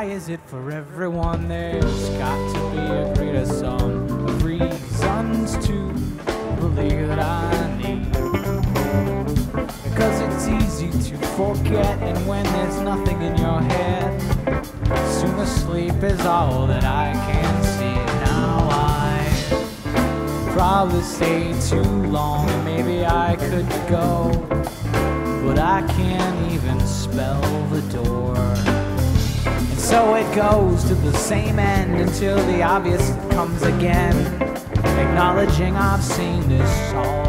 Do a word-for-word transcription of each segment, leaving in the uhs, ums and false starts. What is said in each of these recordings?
Why is it for everyone there's got to be a greater sum of reasons to believe that I need? Because it's easy to forget, and when there's nothing in your head, soon the sleep is all that I can see. Now I probably stayed too long, and maybe I could go, but I can't even spell the door. So it goes to the same end until the obvious comes again, acknowledging I've seen this all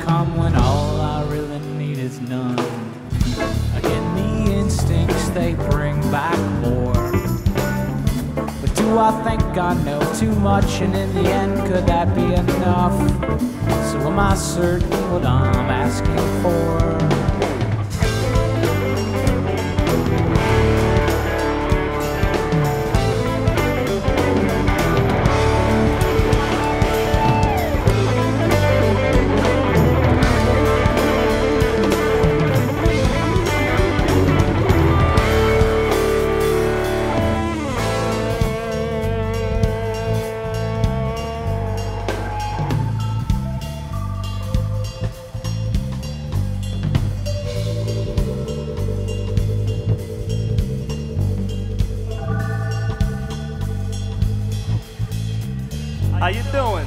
come when all I really need is none. Again, the instincts, they bring back more. But do I think I know too much, and in the end, could that be enough? So am I certain what I'm asking for? How you doing?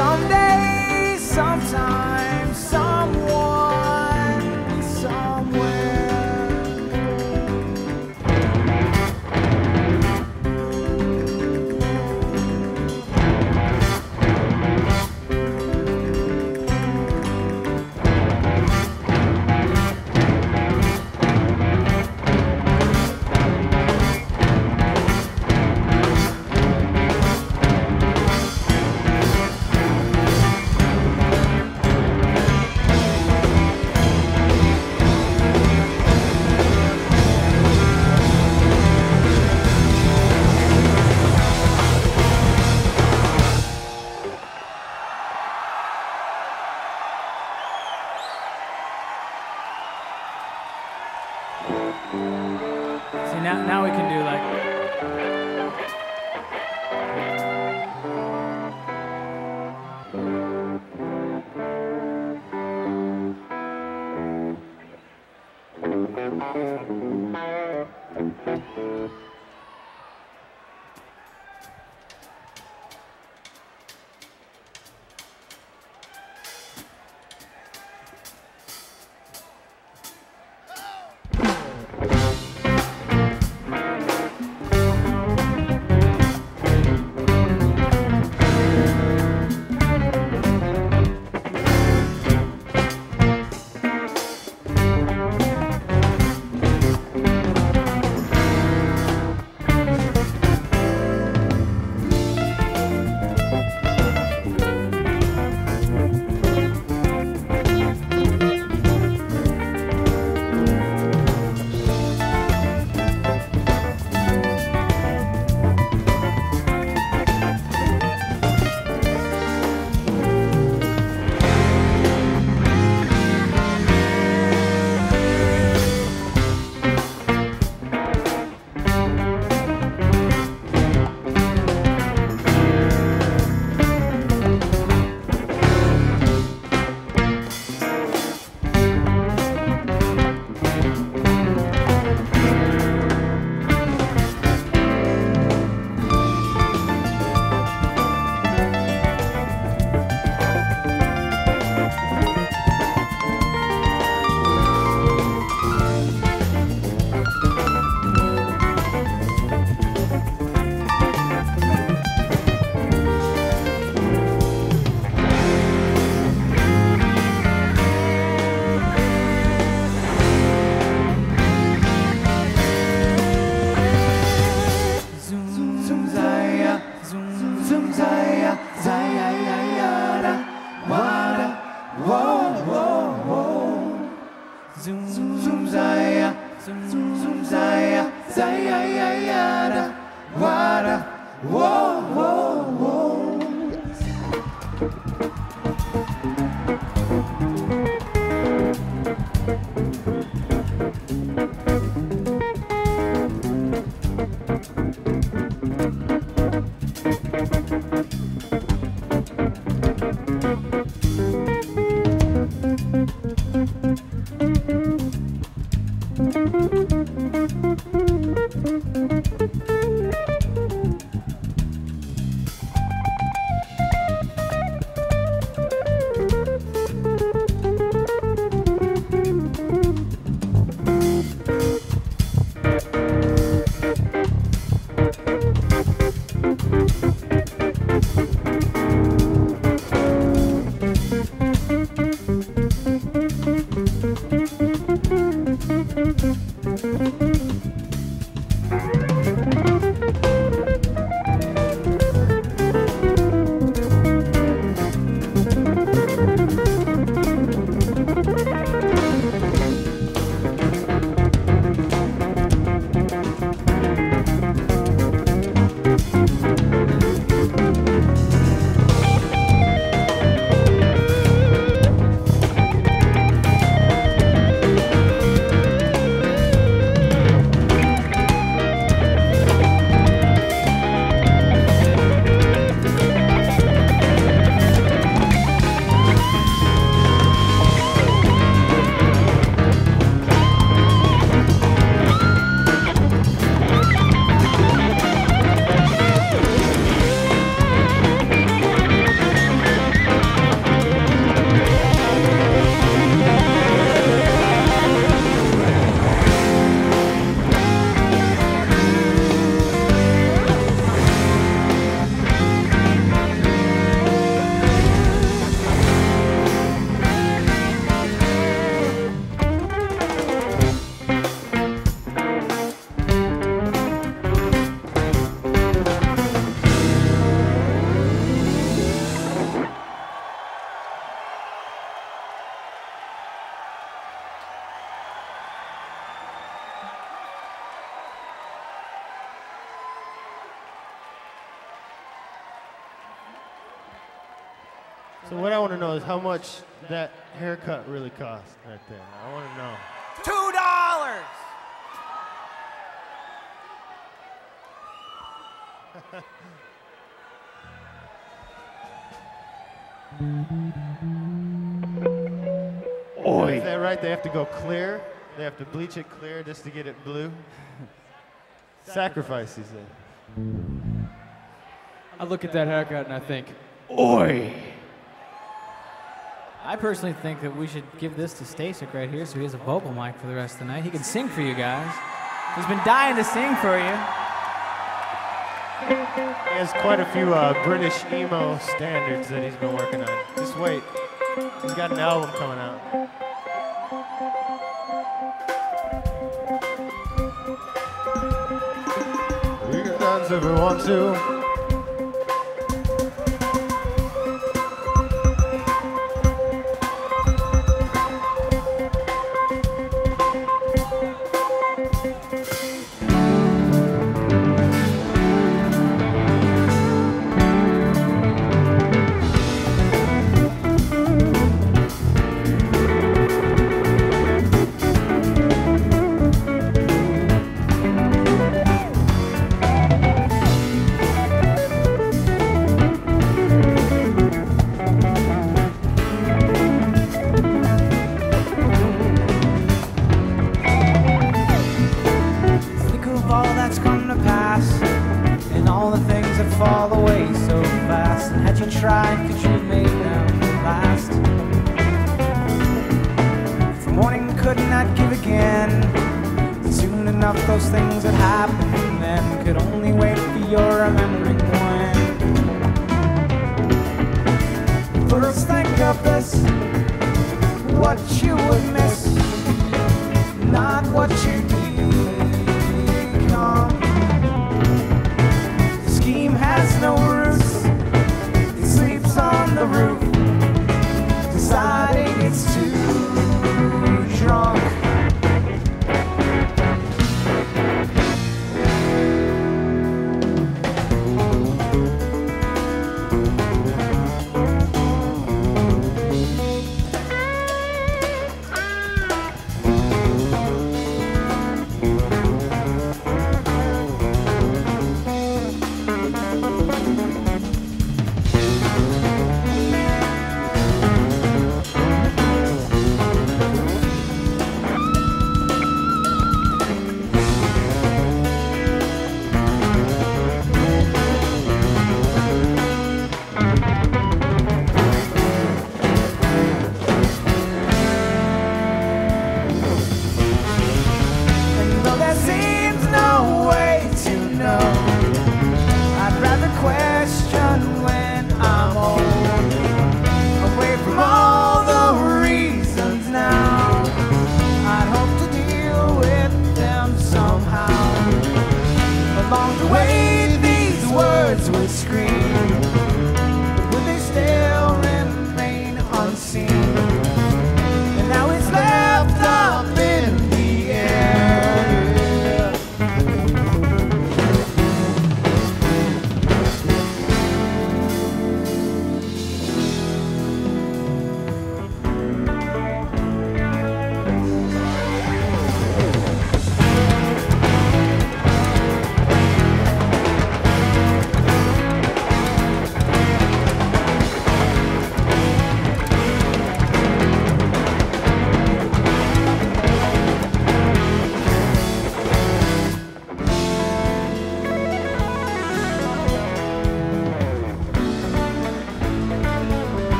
Someday, sometime, someone, somewhere. See, now, now we can do like... Thank you. So what I want to know is how much that haircut really cost right there. I want to know. Two dollars! Oi! Is that right? They have to go clear. They have to bleach it clear just to get it blue. Sacrifice, he said. I look at that haircut and I think, oi! I personally think that we should give this to Stasik right here so he has a vocal mic for the rest of the night. He can sing for you guys. He's been dying to sing for you. He has quite a few uh, British emo standards that he's been working on. Just wait. He's got an album coming out. We can dance if we want to. Thank you.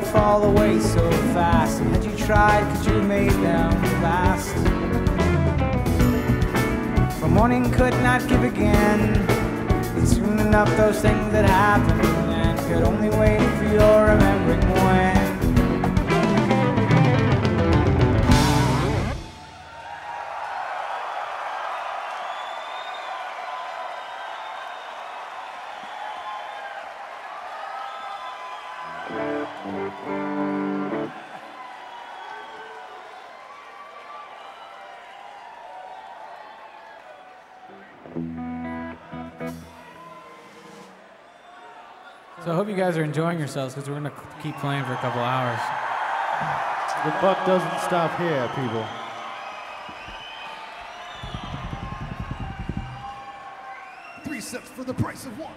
that fall away so fast? And had you tried, could you have made them last? For morning could not give again, and soon enough those things that happened and could only wait for your remembering when. So I hope you guys are enjoying yourselves, because we're going to keep playing for a couple hours. The buck doesn't stop here, people. Three sets for the price of one.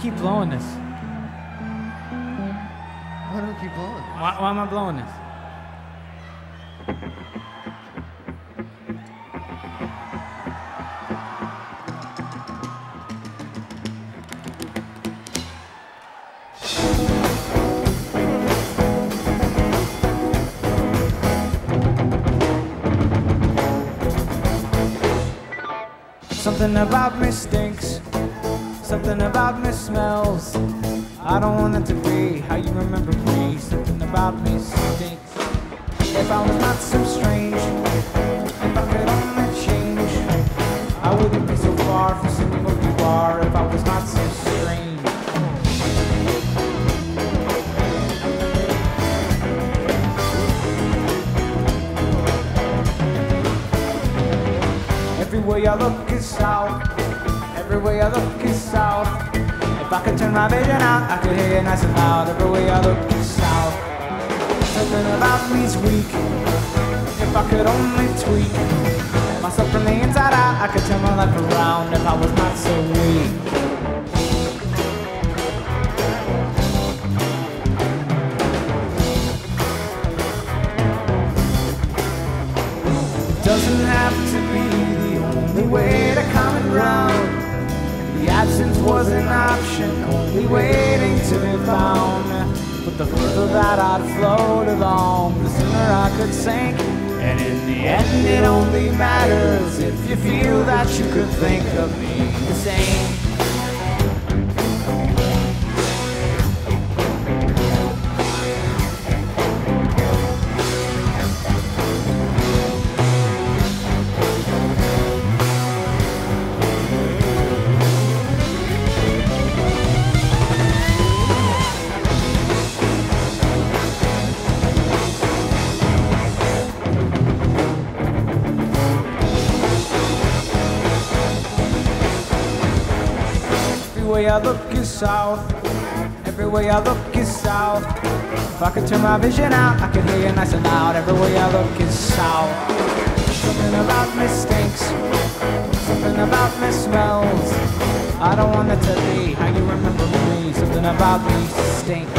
Keep blowing this. Why do I keep blowing this? Why, why am I blowing this? Something about me stinks. Something about me smells. I don't want it to be how you remember me. Something about me stinks. If I was not so strange, if I could only change, I wouldn't be so far from seeing what you are. If I was not so strange. Everywhere you look is south. Every way I look is south. If I could turn my vision out, I could hear it nice and loud. Every way I look is south. Something about me's weak. If I could only tweak myself from the inside out, I could turn my life around if I was not so weak. It doesn't have to be the only way to come around. The absence was an option, only waiting to be found. But the further that I'd float along, the sooner I could sink. And in the end it only matters if you feel that you could think of me the same. Every way I look is south. Every way I look is south. If I could turn my vision out, I could hear you nice and loud. Every way I look is south. Something about me stinks. Something about me smells. I don't want it to be how you remember me. Something about me stinks.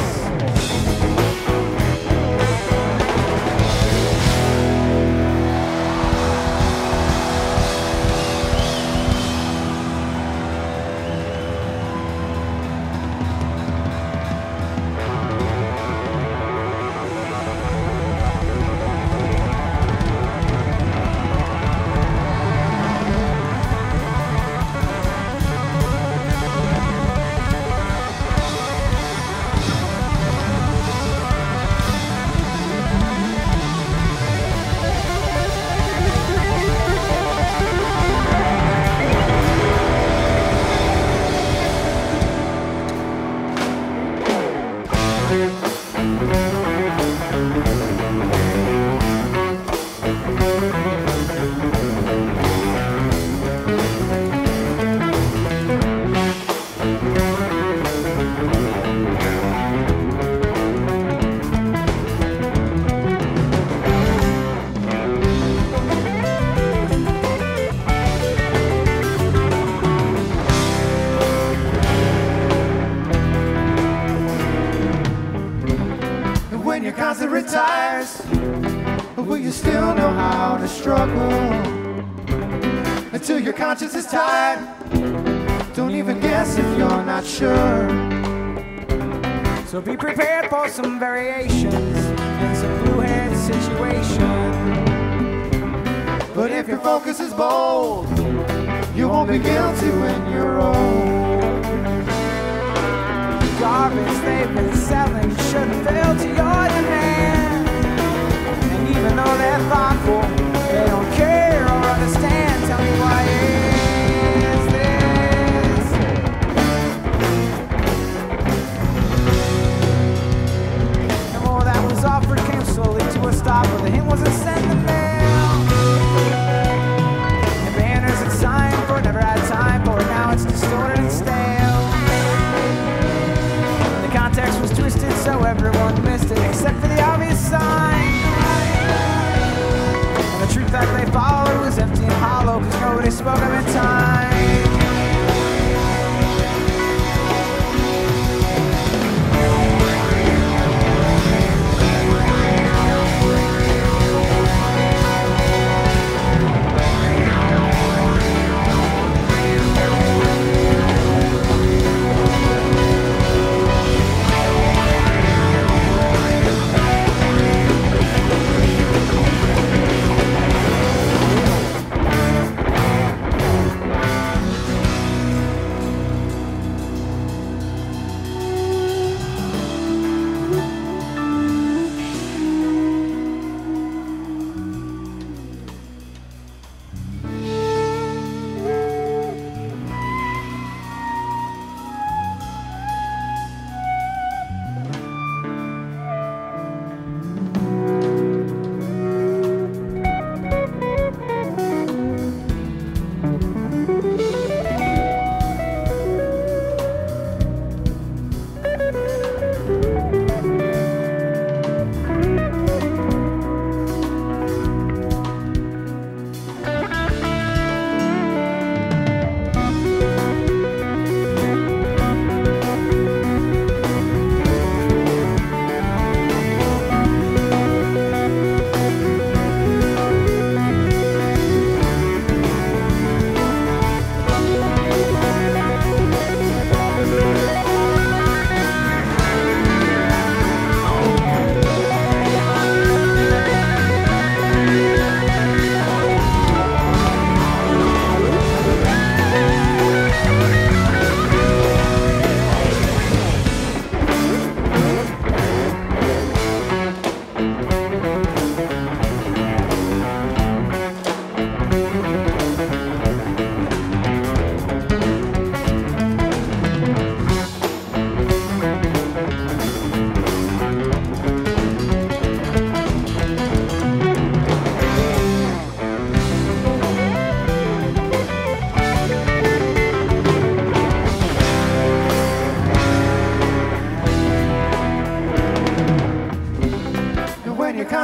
Retires Will you still know how to struggle until your conscience is tired? Don't even guess if you're not sure. So be prepared for some variations and some blue-head situation. But if your focus is bold, you won't be guilty when you're old. The garbage they've been selling shouldn't fail to your demand. And even though they're thoughtful, they don't care or understand. Tell me why is this? And all that was offered came slowly to a stop, but the hymn wasn't sent the mail. The banners and signs for it never had time for it. Now it's distorted and stale. The context was twisted, so everyone missed it except for the obvious sign. The truth that they followed was empty and hollow, cause nobody spoke them in time.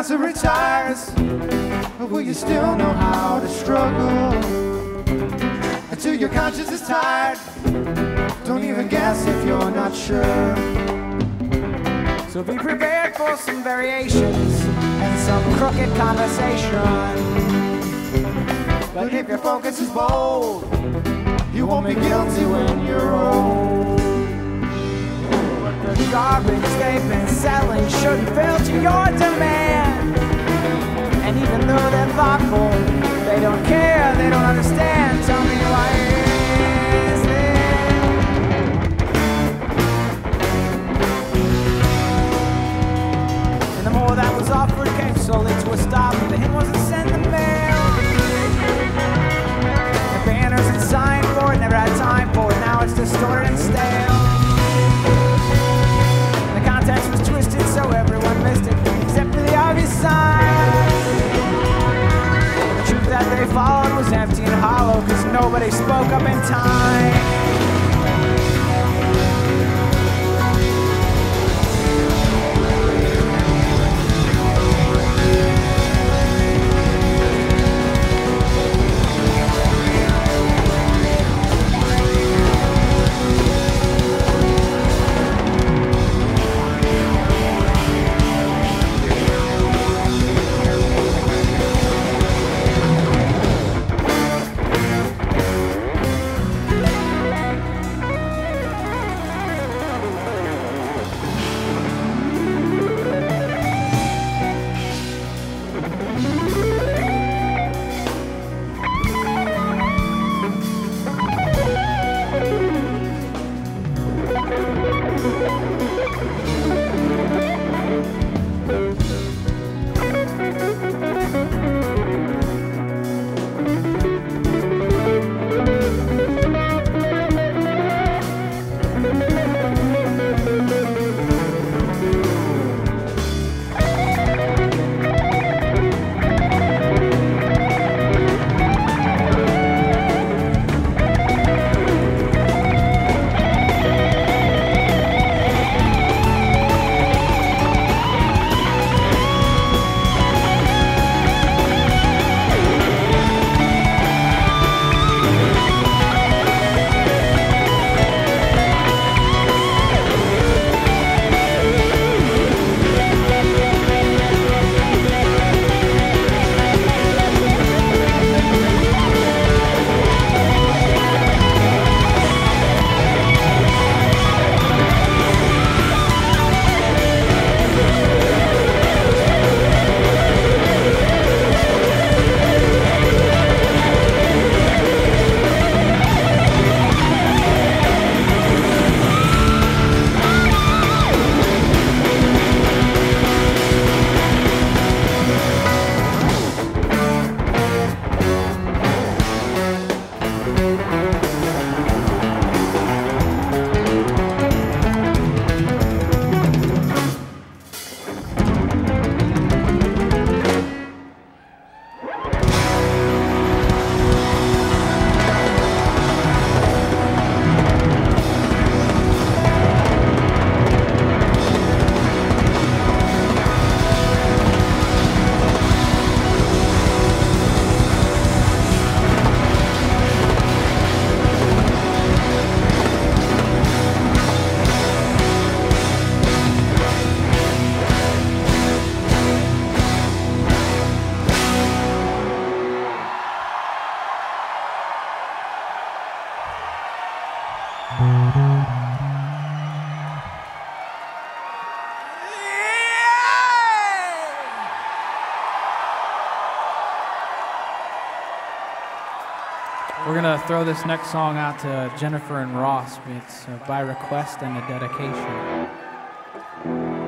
Retires, but will you still know how to struggle until your conscience is tired? Don't even guess if you're not sure. So be prepared for some variations and some crooked conversation. But if your focus is bold, you won't be guilty when you're old. But the garbage they've been selling shouldn't fail to your demand. And even though they're thoughtful, they don't care, they don't understand. Tell me why is this? And the more that was offered came slowly to a stop, and the hymn wasn't sent the mail. The banners and sign for it never had time for it. Now it's distorted and stale. The context was twisted, so everyone missed it except for the obvious sign. That they followed was empty and hollow, cause nobody spoke up in time. We're gonna throw this next song out to Jennifer and Ross. It's uh, by request and a dedication. Ooh.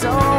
So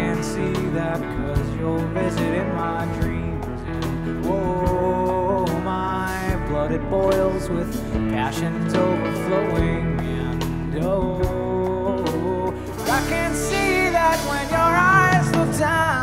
can see that, cause you'll visit in my dreams. And whoa, my blood, it boils with passions overflowing. And oh, I can see that when your eyes look down.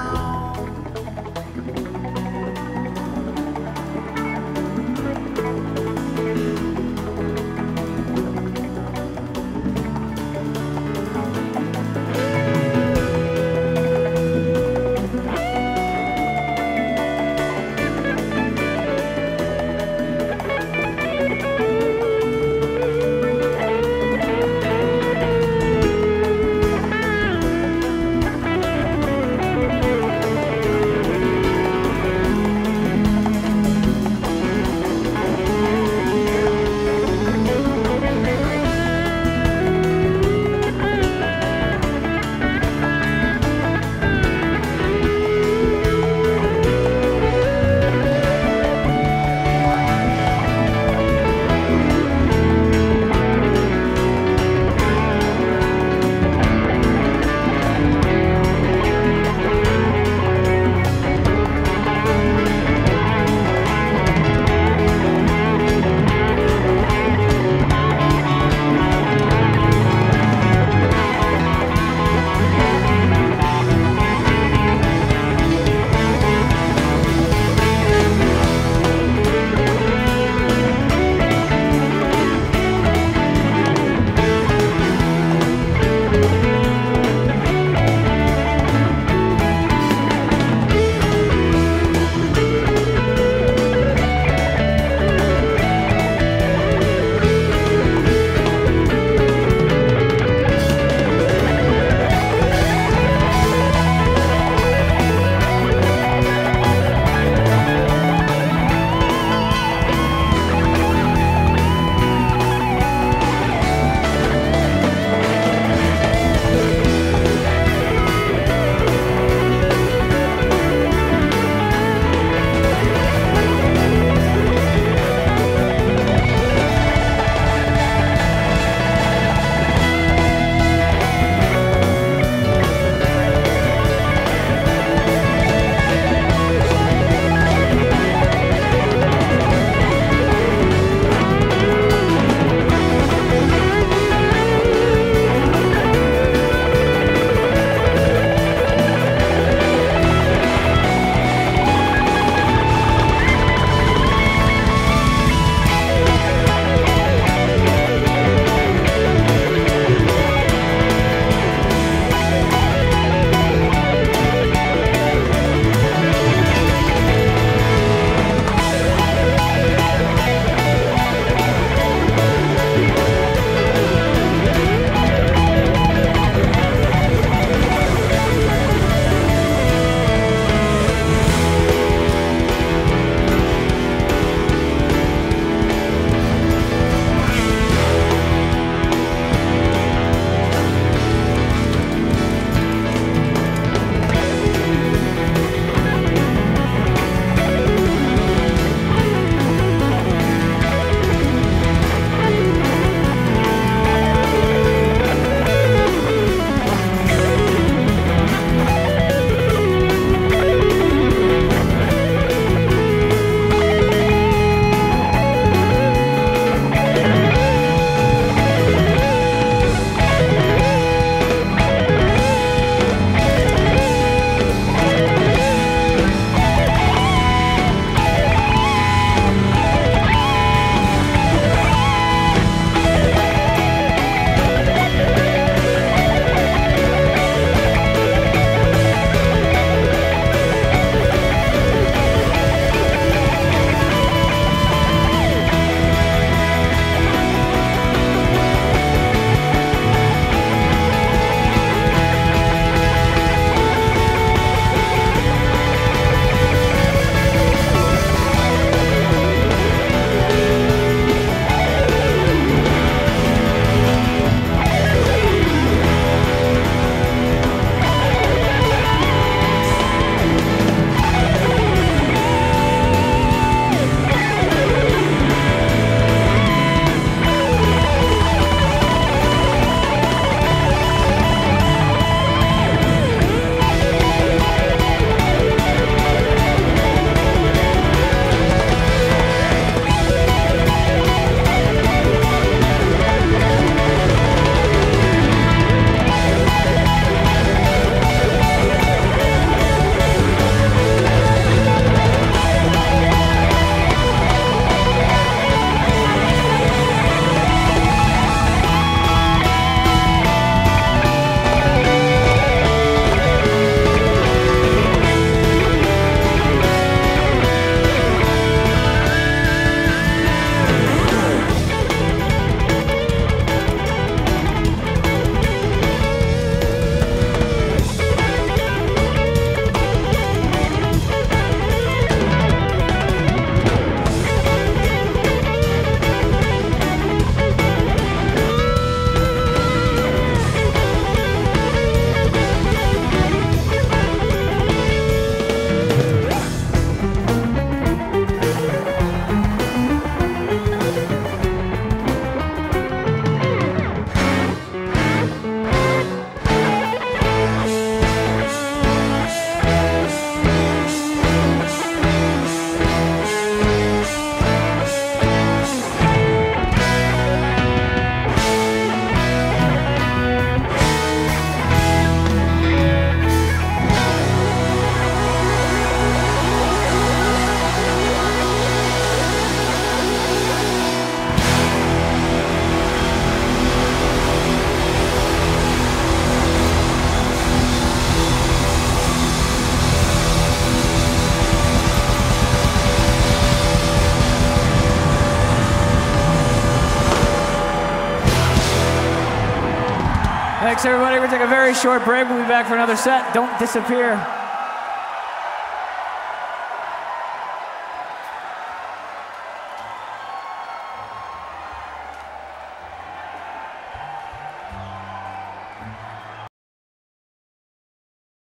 Thanks, everybody. We're going to take a very short break. We'll be back for another set. Don't disappear.